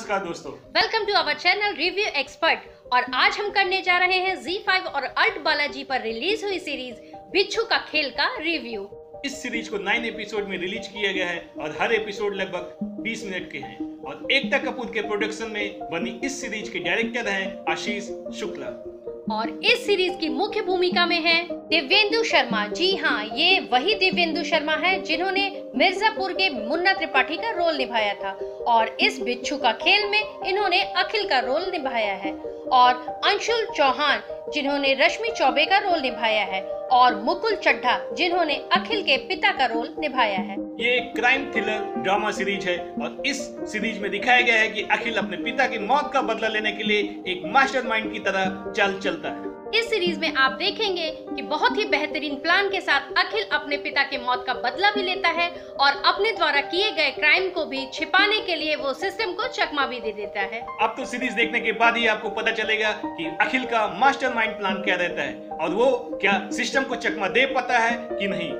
नमस्कार दोस्तों, welcome to our channel review expert. और आज हम करने जा रहे हैं Z5 और अल्ट बालाजी पर रिलीज हुई सीरीज बिच्छू का खेल का रिव्यू। इस सीरीज को 9 एपिसोड में रिलीज किया गया है और हर एपिसोड लगभग 20 मिनट के हैं और एकता कपूर के प्रोडक्शन में बनी इस सीरीज के डायरेक्टर हैं आशीष शुक्ला और इस सीरीज की मुख्य भूमिका में है दिव्येंदु शर्मा। जी हाँ, ये वही दिव्येंदु शर्मा है जिन्होंने मिर्जापुर के मुन्ना त्रिपाठी का रोल निभाया था और इस बिच्छू का खेल में इन्होंने अखिल का रोल निभाया है और अंशुल चौहान जिन्होंने रश्मि चौबे का रोल निभाया है और मुकुल चड्ढा जिन्होंने अखिल के पिता का रोल निभाया है। ये एक क्राइम थ्रिलर ड्रामा सीरीज है और इस सीरीज में दिखाया गया है कि अखिल अपने पिता की मौत का बदला लेने के लिए एक मास्टरमाइंड की तरह चाल चलता है। इस सीरीज में आप देखेंगे कि बहुत ही बेहतरीन प्लान के साथ अखिल अपने पिता के मौत का बदला भी लेता है और अपने द्वारा किए गए क्राइम को भी छिपाने के लिए वो सिस्टम को चकमा भी दे देता है। अब तो सीरीज देखने के बाद ही आपको पता चलेगा कि अखिल का मास्टरमाइंड प्लान क्या रहता है और वो क्या सिस्टम को चकमा दे पाता है कि नहीं।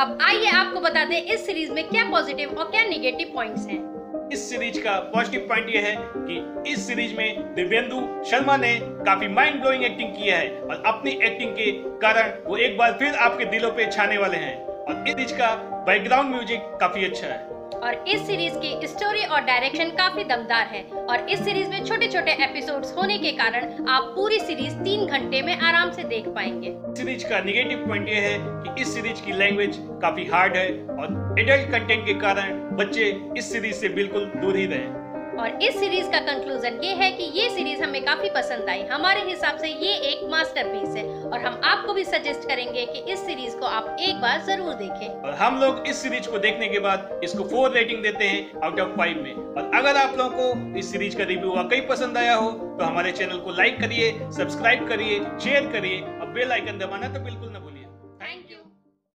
अब आइए आपको बता दें इस सीरीज में क्या पॉजिटिव और क्या नेगेटिव पॉइंट्स हैं। इस सीरीज का पॉजिटिव पॉइंट यह है कि इस सीरीज में दिव्येंदु शर्मा ने काफी माइंड ब्लोइंग एक्टिंग किया है और अपनी एक्टिंग के कारण वो एक बार फिर आपके दिलों पे छाने वाले हैं और इस सीरीज का बैकग्राउंड म्यूजिक काफी अच्छा है और इस सीरीज की स्टोरी और डायरेक्शन काफी दमदार है और इस सीरीज में छोटे छोटे एपिसोड्स होने के कारण आप पूरी सीरीज 3 घंटे में आराम से देख पाएंगे। सीरीज का नेगेटिव पॉइंट यह है कि इस सीरीज की लैंग्वेज काफी हार्ड है और एडल्ट कंटेंट के कारण बच्चे इस सीरीज से बिल्कुल दूर ही रहें। और इस सीरीज का कंक्लूजन ये है कि ये सीरीज हमें काफी पसंद आई, हमारे हिसाब से ये एक मास्टरपीस है और हम आपको भी सजेस्ट करेंगे कि इस सीरीज को आप एक बार जरूर देखें। और हम लोग इस सीरीज को देखने के बाद इसको 4 रेटिंग देते हैं आउट ऑफ 5 में। और अगर आप लोगों को इस सीरीज का रिव्यू वाकई पसंद आया हो तो हमारे चैनल को लाइक करिए, सब्सक्राइब करिए, शेयर करिए और बेल आइकन दबाना तो बिल्कुल न